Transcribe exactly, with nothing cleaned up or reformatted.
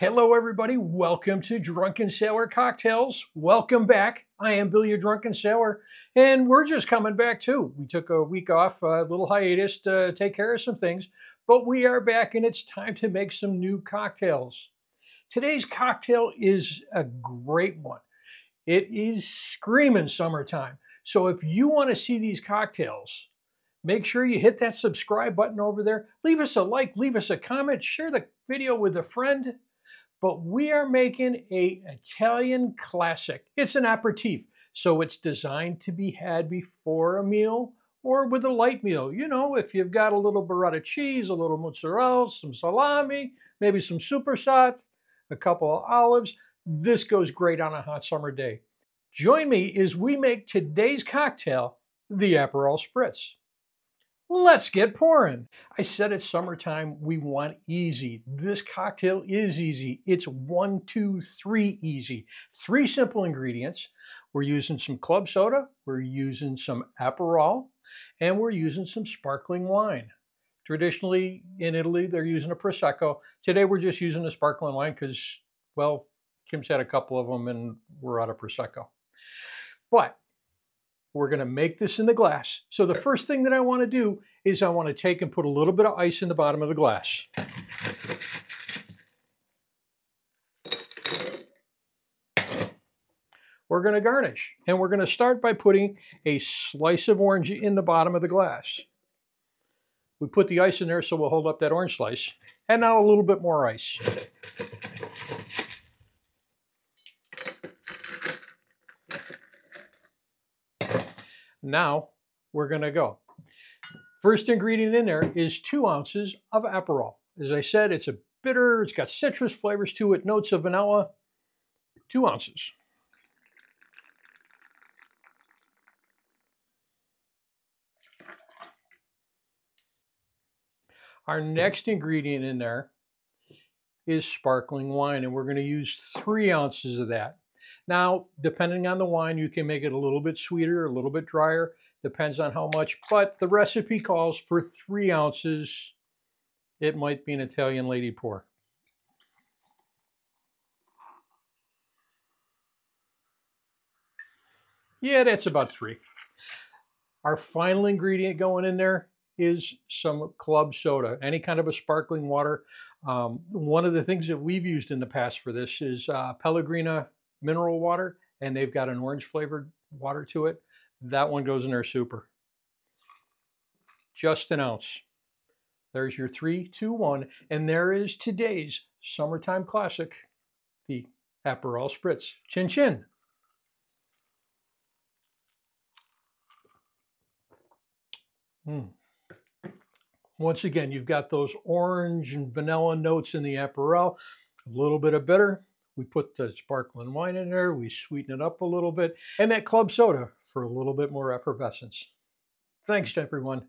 Hello everybody, welcome to Drunken Sailor Cocktails. Welcome back. I am Bill, your Drunken Sailor, and we're just coming back too. We took a week off, a little hiatus to take care of some things, but we are back and it's time to make some new cocktails. Today's cocktail is a great one. It is screaming summertime. So if you want to see these cocktails, make sure you hit that subscribe button over there. Leave us a like, leave us a comment, share the video with a friend. But we are making an Italian classic. It's an aperitif, so it's designed to be had before a meal or with a light meal. You know, if you've got a little burrata cheese, a little mozzarella, some salami, maybe some supersat, a couple of olives, this goes great on a hot summer day. Join me as we make today's cocktail, the Aperol Spritz. Let's get pouring. I said it's summertime, we want easy. This cocktail is easy. It's one, two, three easy. Three simple ingredients. We're using some club soda, we're using some Aperol, and we're using some sparkling wine. Traditionally in Italy, they're using a Prosecco. Today we're just using a sparkling wine because, well, Kim's had a couple of them and we're out of Prosecco. But we're going to make this in the glass. So the first thing that I want to do is I want to take and put a little bit of ice in the bottom of the glass. We're going to garnish, and we're going to start by putting a slice of orange in the bottom of the glass. We put the ice in there so we'll hold up that orange slice, and now a little bit more ice. Now we're going to go. First ingredient in there is two ounces of Aperol. As I said, it's a bitter, it's got citrus flavors to it, notes of vanilla, two ounces. Our next ingredient in there is sparkling wine, and we're going to use three ounces of that. Now, depending on the wine, you can make it a little bit sweeter, a little bit drier, depends on how much, but the recipe calls for three ounces. It might be an Italian lady pour. Yeah, that's about three. Our final ingredient going in there is some club soda, any kind of a sparkling water. Um, one of the things that we've used in the past for this is uh, Pellegrino mineral water, and they've got an orange flavored water to it. That one goes in there super. Just an ounce. There's your three, two, one, and there is today's summertime classic, the Aperol Spritz. Chin chin. Mm. Once again, you've got those orange and vanilla notes in the Aperol, a little bit of bitter. We put the sparkling wine in there, we sweeten it up a little bit, and that club soda for a little bit more effervescence. Thanks to everyone.